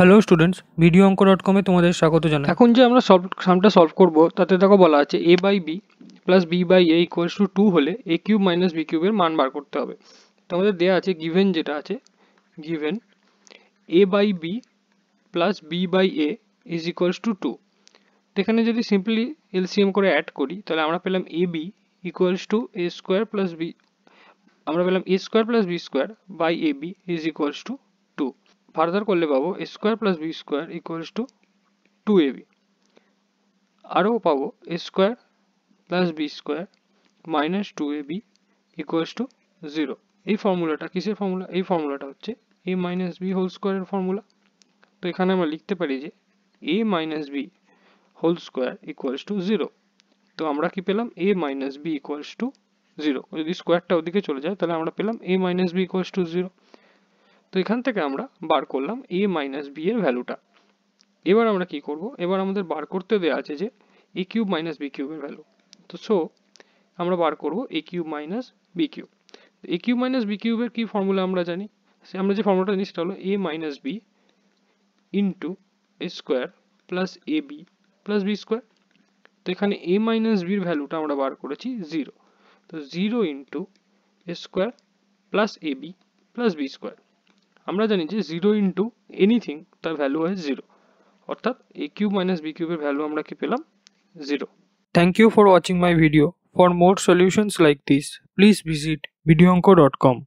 Hello students, video অঙ্ক.কমে তোমাদের স্বাগত জানাই। এখন যে আমরা সামটা সলভ করব তাতে দেখো বলা আছে A by B plus B by A equals to 2 হলে এ কিউব মাইনাস বি কিউবের মান বার করতে হবে। তো আমাদের দেওয়া আছে গিভেন, যেটা আছে given A by B plus B by A is equals to 2। তো এখানে যদি সিম্পলি এলসিএম করে অ্যাড করি তাহলে আমরা পেলাম A B equals to A square plus B, আমরা পেলাম A square plus B square by A B is equals to 2। Further করলে পাবো A square plus B square equals to 2ab। আরও পাবো A square plus B square minus 2ab equals to 0। এই ফর্মুলাটা কিসের formula? এই ফর্মুলাটা হচ্ছে এ মাইনাস বি হোল স্কোয়ারের ফর্মুলা। তো এখানে আমরা লিখতে পারি যে A minus B whole square equals to 0। তো আমরা কি পেলাম? A minus B equals to 0। যদি স্কোয়ারটা ওদিকে চলে যায় তাহলে আমরা পেলাম A minus B equals to 0। তো এখান থেকে আমরা বার করলাম a মাইনাস b এর ভ্যালুটা। এবার আমরা কি করব? এবার আমাদের বার করতে দেওয়া আছে যে a কিউব মাইনাস b কিউবের ভ্যালু। তো সো আমরা বার করব a cube minus b cube. a cube minus b কিউবের কি ফর্মুলা আমরা জানি? আমরা যে ফর্মুলাটা জানি সেটা হলো a minus b into a square plus ab plus b square. তো এখানে a মাইনাস b এর ভ্যালুটা আমরা বার করেছি 0। তো 0 into a square plus ab plus b square. আমরা জানি যে 0 ইনটু এনিথিং তার ভ্যালু হয় 0, অর্থাৎ a কিউব মাইনাস b কিউবের ভ্যালু আমরা কি পেলাম? 0। Thank you for watching my video. For more solutions like this please visit videoank.com।